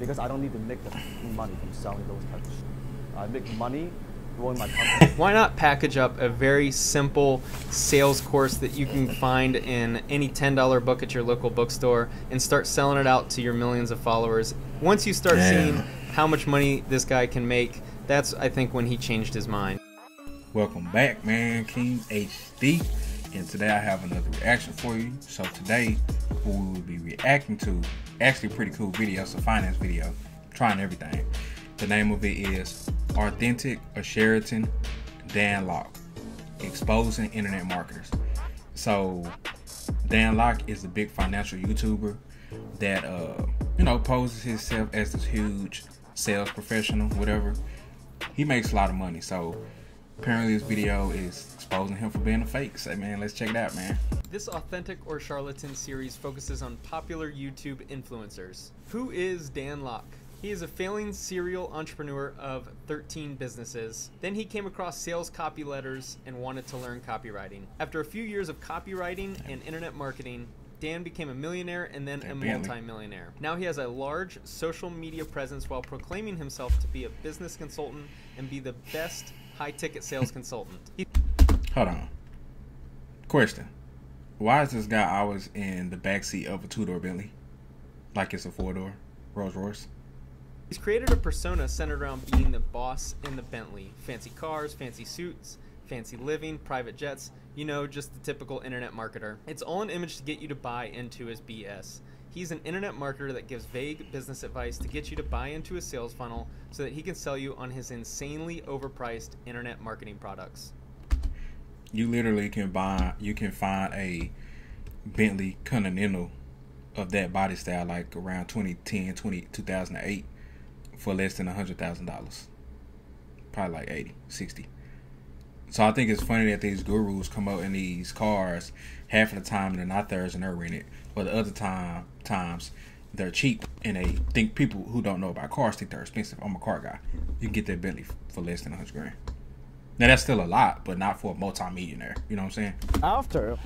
because I don't need to make the money from selling those types of shit. I make money growing my company. Why not package up a very simple sales course that you can find in any $10 book at your local bookstore and start selling it out to your millions of followers? Once you start seeing how much money this guy can make, that's, I think, when he changed his mind. Welcome back, man. KeemHD. And today I have another reaction for you. So today, what we will be reacting to, actually a pretty cool video. It's a finance video, trying everything. The name of it is Authentic or Charlatan, Dan Lok, Exposing Internet Marketers. So Dan Lok is a big financial YouTuber that, you know, poses himself as this huge sales professional, whatever. He makes a lot of money. So apparently this video is exposing him for being a fake. So man, let's check it out, man. This Authentic or Charlatan series focuses on popular YouTube influencers. Who is Dan Lok? He is a failing serial entrepreneur of 13 businesses. Then he came across sales copy letters and wanted to learn copywriting. After a few years of copywriting and internet marketing, Dan became a millionaire and then a multi-millionaire. Now he has a large social media presence while proclaiming himself to be a business consultant and be the best high-ticket sales consultant. Hold on. Question. Why is this guy always in the backseat of a two-door Bentley? Like it's a four-door Rolls Royce? He's created a persona centered around being the boss in the Bentley. Fancy cars, fancy suits, fancy living, private jets, you know, just the typical internet marketer. It's all an image to get you to buy into his BS. He's an internet marketer that gives vague business advice to get you to buy into a sales funnel so that he can sell you on his insanely overpriced internet marketing products. You literally can buy, you can find a Bentley Continental of that body style like around 2010, 2008 for less than $100,000. Probably like 80, 60. So I think it's funny that these gurus come out in these cars half of the time they're not theirs and they're rented, but the other times they're cheap and they think people who don't know about cars think they're expensive. I'm a car guy. You can get that Bentley for less than $100,000. Now that's still a lot, but not for a multi-millionaire. You know what I'm saying? After,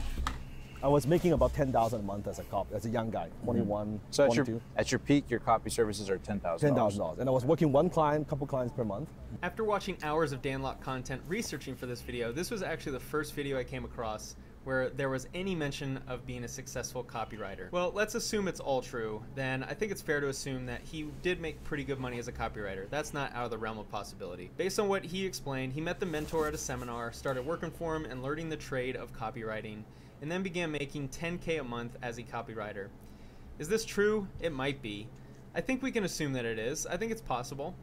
I was making about $10,000 a month as a copy, as a young guy, 21, so 22. At your peak, your copy services are $10,000. $10,000, and I was working one client, couple clients per month. After watching hours of Dan Lok content researching for this video, this was actually the first video I came across where there was any mention of being a successful copywriter. Well, let's assume it's all true. Then I think it's fair to assume that he did make pretty good money as a copywriter. That's not out of the realm of possibility. Based on what he explained, he met the mentor at a seminar, started working for him and learning the trade of copywriting, and then began making $10K a month as a copywriter. Is this true? It might be. I think we can assume that it is. I think it's possible.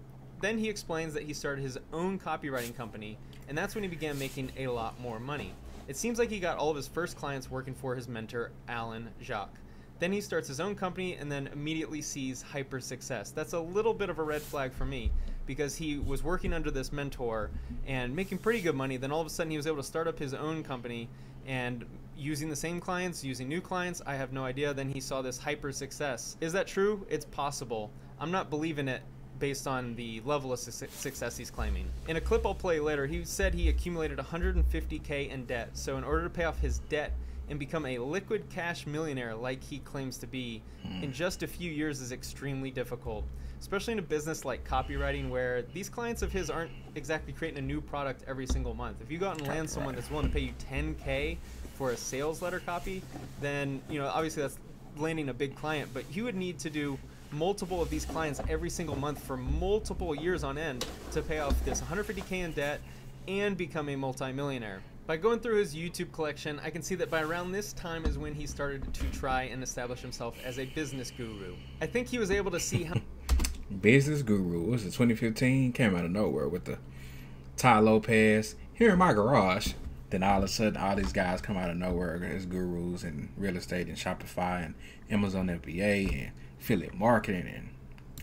Then he explains that he started his own copywriting company, and that's when he began making a lot more money. It seems like he got all of his first clients working for his mentor, Alan Jacques. Then he starts his own company and then immediately sees hyper success. That's a little bit of a red flag for me because he was working under this mentor and making pretty good money. Then all of a sudden he was able to start up his own company and using the same clients, using new clients. I have no idea. Then he saw this hyper success. Is that true? It's possible. I'm not believing it based on the level of success he's claiming. In a clip I'll play later, he said he accumulated $150K in debt. So in order to pay off his debt and become a liquid cash millionaire like he claims to be in just a few years is extremely difficult, especially in a business like copywriting where these clients of his aren't exactly creating a new product every single month. If you go out and land someone that's willing to pay you $10K for a sales letter copy, then, you know, obviously that's landing a big client, but you would need to do multiple of these clients every single month for multiple years on end to pay off this $150K in debt and become a multimillionaire. By going through his YouTube collection, I can see that by around this time is when he started to try and establish himself as a business guru. I think he was able to see how... Business guru, was it 2015? Came out of nowhere with the Tai Lopez, here in my garage. Then all of a sudden, all these guys come out of nowhere as gurus and real estate and Shopify and Amazon FBA and affiliate marketing and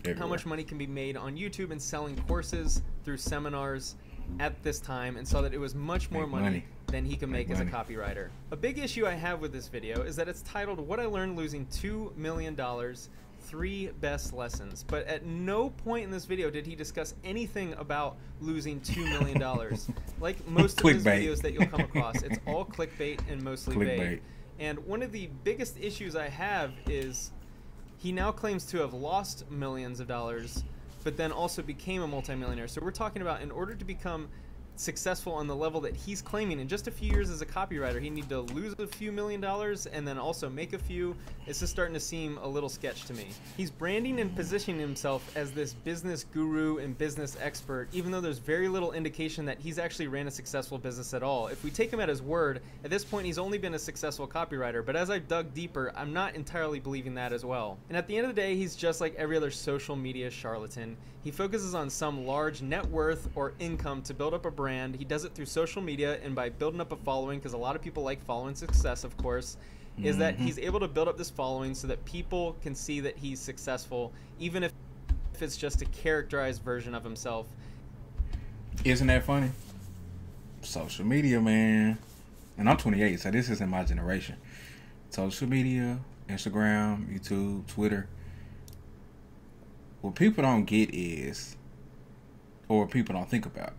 everywhere. How much money can be made on YouTube and selling courses through seminars at this time and saw that it was much more money than he can make as a copywriter. A big issue I have with this video is that it's titled What I Learned Losing $2 Million, 3 Best Lessons. But at no point in this video did he discuss anything about losing $2 million. Like most of his videos that you'll come across, it's all clickbait and mostly vague. And one of the biggest issues I have is He now claims to have lost millions of dollars, but then also became a multimillionaire. So we're talking about, in order to become successful on the level that he's claiming in just a few years as a copywriter, he need to lose a few $1,000,000 and then also make a few. It's just starting to seem a little sketch to me. He's branding and positioning himself as this business guru and business expert, even though there's very little indication that he's actually ran a successful business at all. If we take him at his word, at this point he's only been a successful copywriter, but as I've dug deeper, I'm not entirely believing that as well. And at the end of the day, he's just like every other social media charlatan. He focuses on some large net worth or income to build up a brand. He does it through social media and by building up a following, because a lot of people like following success, of course, is that he's able to build up this following so that people can see that he's successful, even if it's just a characterized version of himself. Isn't that funny? Social media, man. And I'm 28, so this isn't my generation. Social media, Instagram, YouTube, Twitter. What people don't get is, or what people don't think about,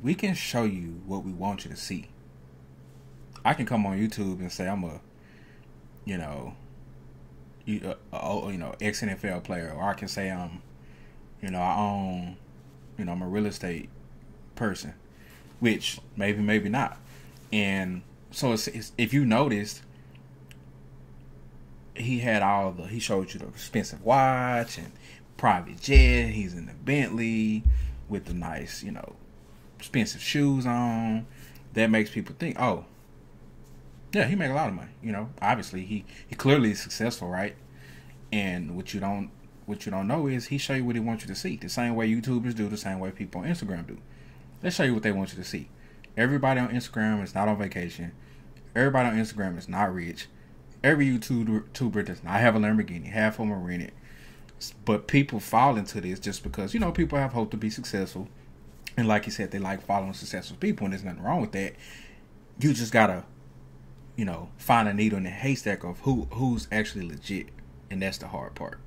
we can show you what we want you to see. I can come on YouTube and say I'm a, ex-NFL player, or I can say I'm, I own, I'm a real estate person, which maybe not. And so it's if you noticed, he showed you the expensive watch and private jet. He's in the Bentley with the nice, expensive shoes on. That makes people think, oh yeah, he make a lot of money. Obviously he clearly is successful, right? And what you don't know is he show you what he wants you to see, the same way YouTubers do, the same way people on Instagram do. They show you what they want you to see. Everybody on Instagram is not on vacation. Everybody on Instagram is not rich. Every YouTuber does not have a Lamborghini, half of them are rented. But people fall into this just because people have hope to be successful. And like you said, they like following successful people, and there's nothing wrong with that. You just gotta, find a needle in the haystack of who's actually legit, and that's the hard part.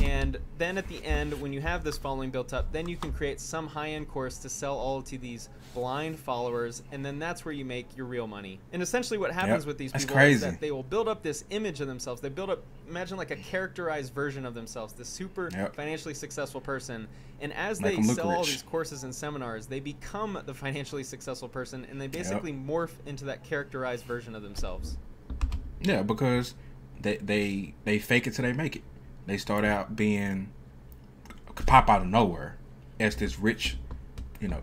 And then at the end, when you have this following built up, then you can create some high-end course to sell all to these blind followers, and then that's where you make your real money. And essentially what happens with these people is that they will build up this image of themselves. They build up, imagine like a characterized version of themselves, this super financially successful person. And as they sell all these courses and seminars, they become the financially successful person, and they basically morph into that characterized version of themselves. Yeah, because they fake it till they make it. They start out being, pop out of nowhere as this rich,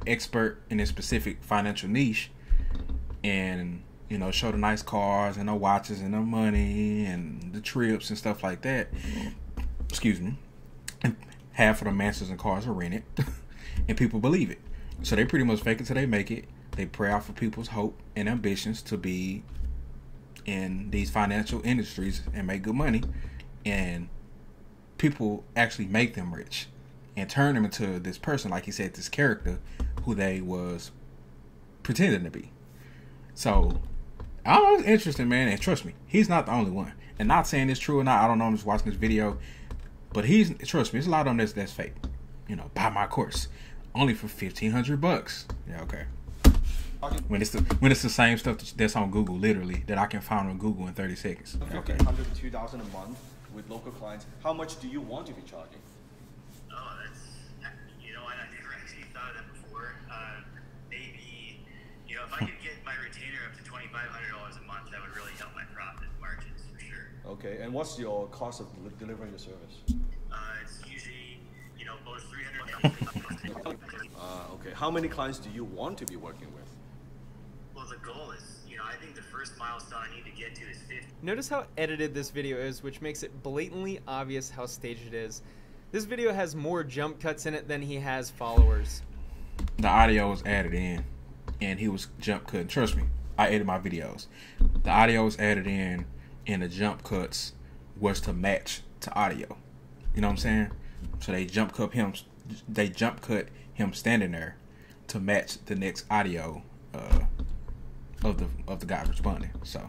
expert in this specific financial niche, and, show the nice cars and the watches and the money and the trips and stuff like that. Excuse me. And half of the mansions and cars are rented and people believe it. So they pretty much fake it till they make it. They pray out for people's hope and ambitions to be in these financial industries and make good money, and people actually make them rich and turn them into this person, like you said, this character who they was pretending to be. So I don't know, it's interesting, man, and trust me, he's not the only one. And not saying it's true or not, I don't know, I'm just watching this video, but trust me, there's a lot of them that's fake. Buy my course only for $1,500 bucks. Yeah, okay. When it's the same stuff that's on Google, literally, that I can find on Google in 30 seconds. Okay. $1,200 a month with local clients. How much do you want to be charging? Oh, that's, I never actually thought of that before. Maybe, if I could get my retainer up to $2,500 a month, that would really help my profit margins for sure. Okay, and what's your cost of delivering the service? It's usually, both $300. Okay, how many clients do you want to be working with? Well, the goal is, I think the first milestone I need to get to is 50. Notice how edited this video is, which makes it blatantly obvious how staged it is. This video has more jump cuts in it than he has followers. The audio was added in, and he was jump cutting. Trust me, I edit my videos. The audio was added in, and the jump cuts was to match to audio. You know what I'm saying? So they jump cut him standing there to match the next audio of the guy responding. So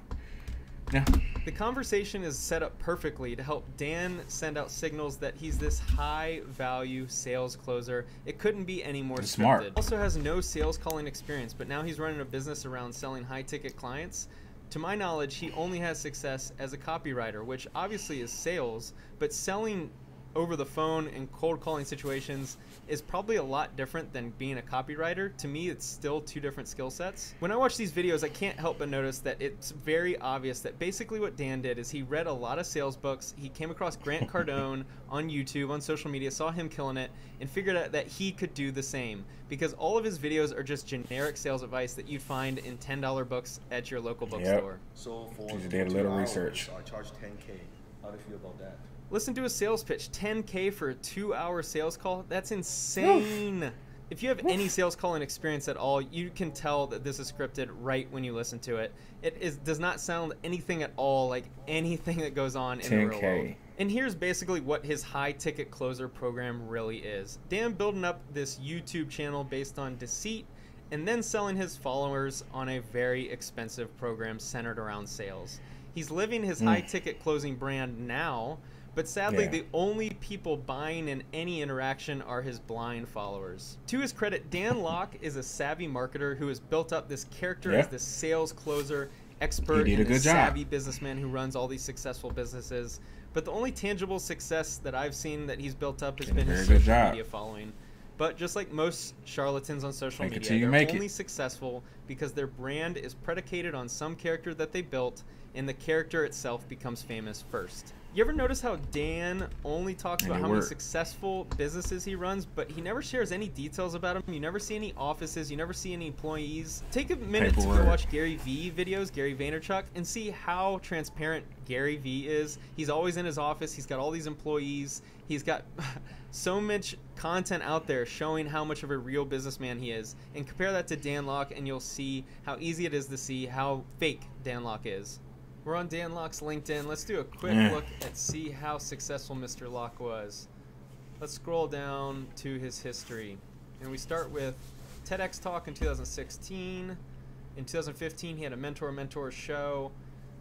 yeah, the conversation is set up perfectly to help Dan send out signals that he's this high value sales closer. It couldn't be any more smart. Also has no sales calling experience, but now he's running a business around selling high ticket clients. To my knowledge, he only has success as a copywriter, which obviously is sales, but selling over the phone and cold calling situations is probably a lot different than being a copywriter. To me, it's still two different skill sets. When I watch these videos, I can't help but notice that it's very obvious that basically what Dan did is he read a lot of sales books. He came across Grant Cardone on YouTube, on social media, saw him killing it, and figured out that he could do the same, because all of his videos are just generic sales advice that you'd find in $10 books at your local bookstore. So for you did a little research. I charge $10K. How do you feel about that? Listen to a sales pitch, $10K for a 2-hour sales call. That's insane. Oof. If you have any sales calling experience at all, you can tell that this is scripted right when you listen to it. It does not sound anything at all like anything that goes on in the real world. And here's basically what his High Ticket Closer program really is. Dan building up this YouTube channel based on deceit, and then selling his followers on a very expensive program centered around sales. He's living his high ticket closing brand now, but sadly, the only people buying in any interaction are his blind followers. To his credit, Dan Lok is a savvy marketer who has built up this character as the sales closer expert and a savvy businessman who runs all these successful businesses. But the only tangible success that I've seen that he's built up has been his social media following. But just like most charlatans on social media, they're only successful because their brand is predicated on some character that they built, and the character itself becomes famous first. You ever notice how Dan only talks about how many successful businesses he runs, but he never shares any details about them? You never see any offices, you never see any employees. Take a minute to watch Gary V videos, Gary Vaynerchuk, and see how transparent Gary V is. He's always in his office, he's got all these employees, he's got so much content out there showing how much of a real businessman he is. And compare that to Dan Lok, and you'll see how easy it is to see how fake Dan Lok is. We're on Dan Lok's LinkedIn. Let's do a quick look and see how successful Mr. Lok was. Let's scroll down to his history. And we start with TEDx Talk in 2016. In 2015, he had a mentor show.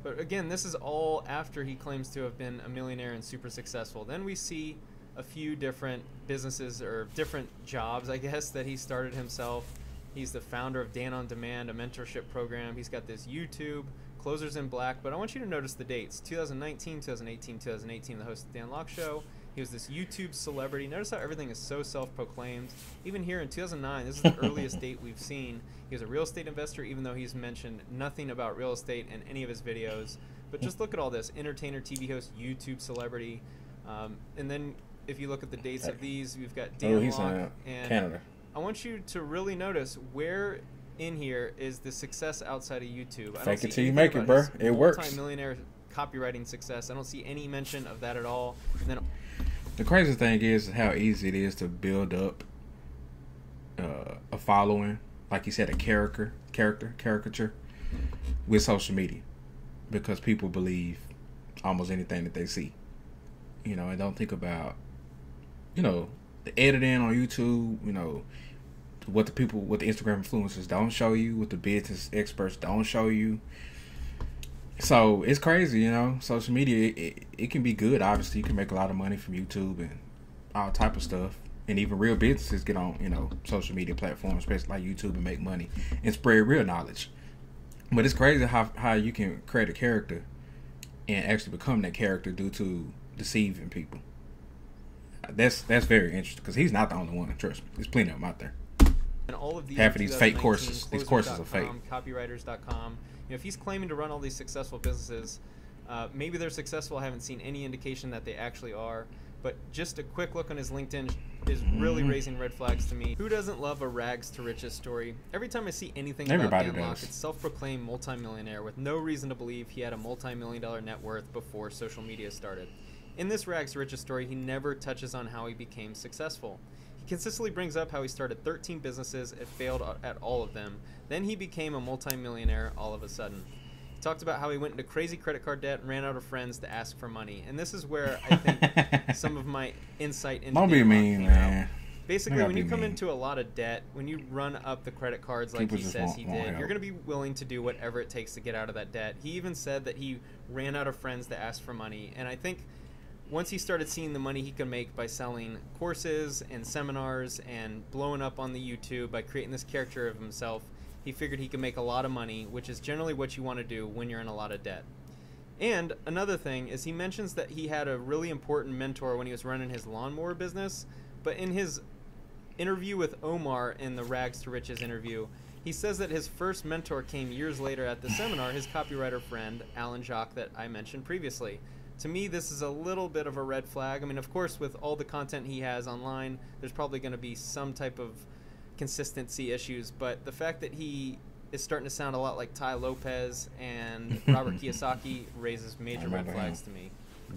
But again, this is all after he claims to have been a millionaire and super successful. Then we see a few different businesses or different jobs, I guess, that he started himself. He's the founder of Dan on Demand, a mentorship program. He's got this YouTube, Closers in Black, but I want you to notice the dates: 2019, 2018, 2018. The host of the Dan Lok Show. He was this YouTube celebrity. Notice how everything is so self-proclaimed. Even here in 2009, this is the earliest date we've seen. He was a real estate investor, even though he's mentioned nothing about real estate in any of his videos. But just look at all this: entertainer, TV host, YouTube celebrity, and then if you look at the dates of these, we've got Dan Lok and Canada. I want you to really notice where in here is the success outside of YouTube. Fake it till you make it, bro. It works. Multi-millionaire copywriting success. I don't see any mention of that at all. And then the crazy thing is how easy it is to build up a following, like you said, a caricature with social media, because people believe almost anything that they see. You know, and don't think about, you know, the editing on YouTube. You know, what the people, what the Instagram influencers don't show you, what the business experts don't show you. So it's crazy, you know. Social media, it can be good. Obviously, you can make a lot of money from YouTube and all type of stuff, and even real businesses get on, you know, social media platforms, especially like YouTube, and make money and spread real knowledge. But it's crazy how you can create a character and actually become that character due to deceiving people. That's very interesting, because he's not the only one. Trust me, there's plenty of them out there. And all of these, half of these fake courses, these courses are fake. Copywriters.com. You know, if he's claiming to run all these successful businesses, maybe they're successful. I haven't seen any indication that they actually are. But just a quick look on his LinkedIn is really raising red flags to me. Who doesn't love a rags to riches story? Every time I see anything about Dan Lok, it's self-proclaimed multimillionaire with no reason to believe he had a multi-million-dollar net worth before social media started. In this rags to riches story, he never touches on how he became successful. Consistently brings up how he started 13 businesses and failed at all of them. Then he became a multimillionaire all of a sudden. He talked about how he went into crazy credit card debt and ran out of friends to ask for money. And this is where I think some of my insight into Dan Lok came out. Basically, when you come into a lot of debt, when you run up the credit cards like he says he did, you're going to be willing to do whatever it takes to get out of that debt. He even said that he ran out of friends to ask for money. And I think once he started seeing the money he could make by selling courses and seminars and blowing up on the YouTube by creating this character of himself, He figured he could make a lot of money, which is generally what you want to do when you're in a lot of debt. And another thing is he mentions that he had a really important mentor when he was running his lawnmower business, but in his interview with Omar in the Rags to Riches interview, he says that his first mentor came years later at the seminar, his copywriter friend, Alan Jacques, that I mentioned previously. To me, this is a little bit of a red flag. I mean, of course, with all the content he has online, there's probably going to be some type of consistency issues, but the fact that he is starting to sound a lot like Tai Lopez and Robert Kiyosaki raises major red flags to me.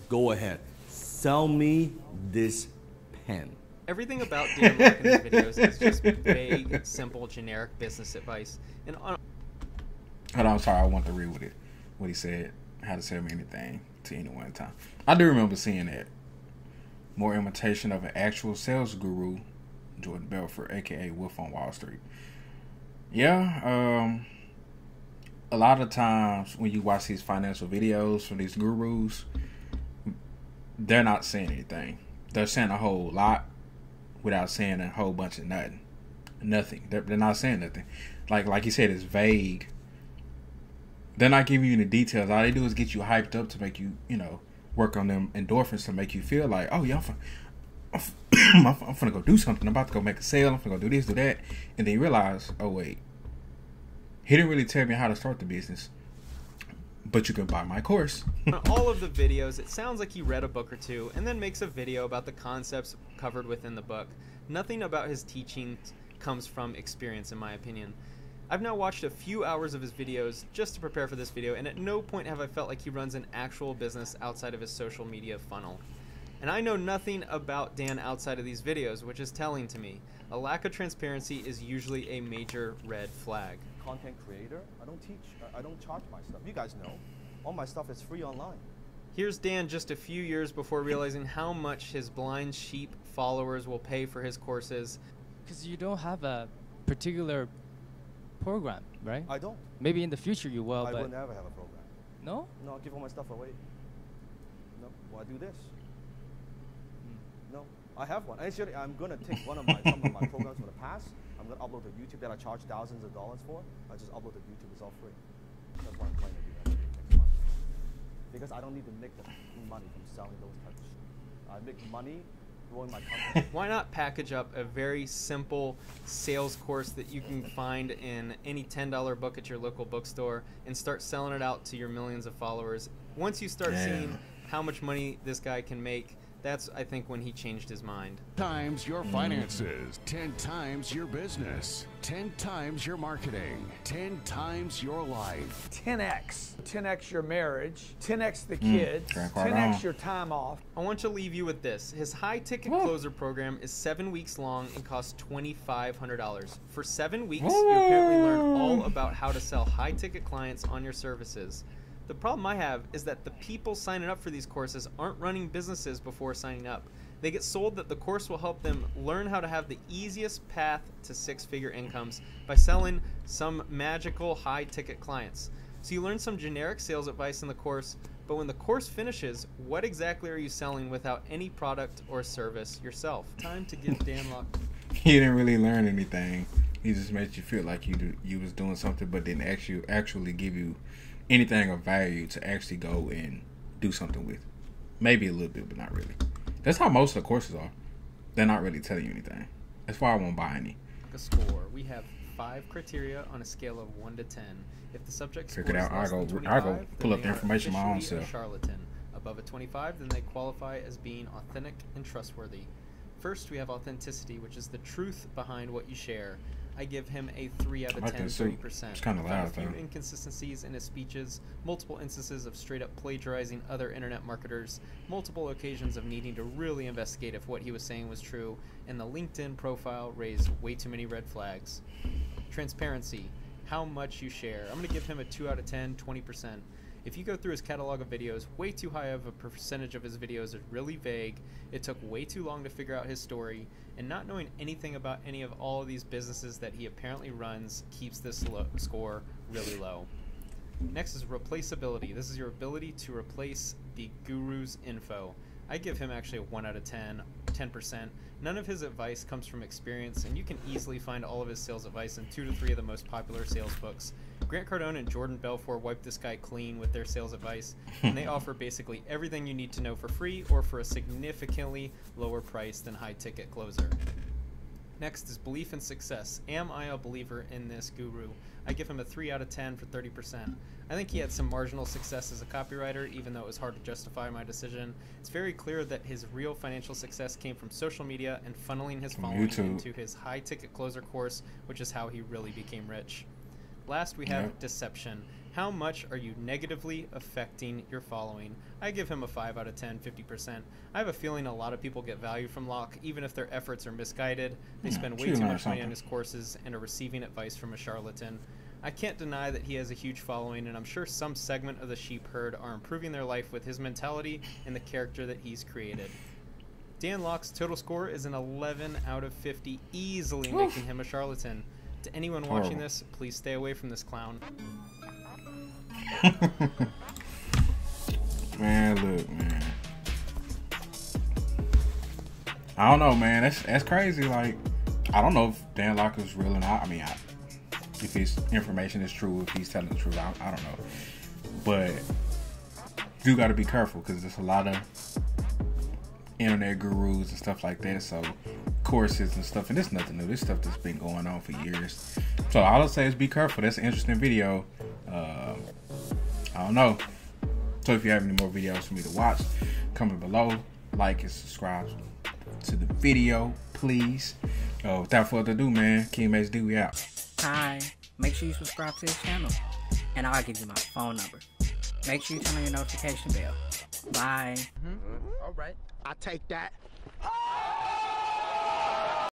Go ahead. Sell me this pen. Everything about Dan Lok in his videos is just vague, simple, generic business advice. And hold on, I'm sorry. I want to read what he said. How to sell me anything to anyone time. I do remember seeing that. More imitation of an actual sales guru, Jordan Belfort, aka Wolf on Wall Street. Yeah, a lot of times when you watch these financial videos from these gurus, they're not saying anything. They're saying a whole lot without saying a whole bunch of nothing. They're not saying nothing. Like you said, it's vague. They're not giving you the details. All they do is get you hyped up to make you, you know, work on them endorphins to make you feel like, oh, yeah, I'm finna go do something. I'm about to go make a sale. I'm finna go do this, do that. And then you realize, oh, wait, he didn't really tell me how to start the business, but you can buy my course. On all of the videos, it sounds like he read a book or two and then makes a video about the concepts covered within the book. Nothing about his teaching comes from experience, in my opinion. I've now watched a few hours of his videos just to prepare for this video, and at no point have I felt like he runs an actual business outside of his social media funnel. And I know nothing about Dan outside of these videos, which is telling to me. A lack of transparency is usually a major red flag. Content creator, I don't teach, I don't charge my stuff. You guys know, all my stuff is free online. Here's Dan just a few years before realizing how much his blind sheep followers will pay for his courses. Because you don't have a particular program, right? I don't. Maybe in the future you will, I will never have a program. No? No, I'll give all my stuff away. No, well, I do this. No, I have one. Actually, I'm going to take one of my some of my programs from the past. I'm going to upload to YouTube that I charge thousands of dollars for. I just upload to YouTube. It's all free. That's why I'm planning to do that next month. Because I don't need to make the money from selling those types of shit. I make money growing my company. Why not package up a very simple sales course that you can find in any $10 book at your local bookstore and start selling it out to your millions of followers? Once you start seeing how much money this guy can make, that's, I think, when he changed his mind. 10 times your finances, 10 times your business, 10 times your marketing, 10 times your life. 10x. 10x your marriage, 10x the kids, 10x your time off. I want to leave you with this. His High Ticket Closer program is 7 weeks long and costs $2,500. For 7 weeks, you apparently learn all about how to sell high-ticket clients on your services. The problem I have is that the people signing up for these courses aren't running businesses before signing up. They get sold that the course will help them learn how to have the easiest path to six-figure incomes by selling some magical high-ticket clients. So you learn some generic sales advice in the course, but when the course finishes, what exactly are you selling without any product or service yourself? Time to give Dan Lok. He didn't really learn anything. He just made you feel like you was doing something, but didn't actually give you anything of value to actually go and do something with. Maybe a little bit, but not really. That's how most of the courses are. They're not really telling you anything. That's why I won't buy any. A score. We have 5 criteria on a scale of 1 to 10. If the subject scores less than 25, I'll go pull up the information my own self. Charlatan. Above a 25, then they qualify as being authentic and trustworthy. First, we have authenticity, which is the truth behind what you share. I give him a 3 out of 10, 30%. It's kind of loud, though. A few inconsistencies in his speeches, multiple instances of straight-up plagiarizing other internet marketers, multiple occasions of needing to really investigate if what he was saying was true, and the LinkedIn profile raised way too many red flags. Transparency, how much you share. I'm going to give him a 2 out of 10, 20%. If you go through his catalog of videos, way too high of a percentage of his videos are really vague. It took way too long to figure out his story, and not knowing anything about any of all of these businesses that he apparently runs keeps this score really low. Next is replaceability. This is your ability to replace the guru's info. I give him actually a 1 out of 10, 10%. None of his advice comes from experience, and you can easily find all of his sales advice in 2 to 3 of the most popular sales books. Grant Cardone and Jordan Belfort wiped this guy clean with their sales advice, and they offer basically everything you need to know for free or for a significantly lower price than High Ticket Closer. Next is belief in success. Am I a believer in this guru? I give him a 3 out of 10 for 30%. I think he had some marginal success as a copywriter, even though it was hard to justify my decision. It's very clear that his real financial success came from social media and funneling his following into his High Ticket Closer course, which is how he really became rich. Last, we have deception. How much are you negatively affecting your following? I give him a 5 out of 10, 50%. I have a feeling a lot of people get value from Lok, even if their efforts are misguided. They spend way too much money on his courses and are receiving advice from a charlatan. I can't deny that he has a huge following, and I'm sure some segment of the sheep herd are improving their life with his mentality and the character that he's created. Dan Lok's total score is an 11 out of 50, easily making him a charlatan. To anyone watching this, please stay away from this clown. Man, look, man. I don't know, man. That's crazy. Like, I don't know if Dan Lok is real or not. I mean, if his information is true, if he's telling the truth, I don't know. But you got to be careful because there's a lot of internet gurus and stuff like that. So courses and stuff, and it's nothing new. This stuff that's been going on for years. So all I'll say is be careful. That's an interesting video. I don't know. So if you have any more videos for me to watch, comment below, like and subscribe to the video, please. Without further ado, man, KeemHD, we out. Hi, make sure you subscribe to this channel, and I'll give you my phone number. Make sure you turn on your notification bell. Bye. All right, I take that.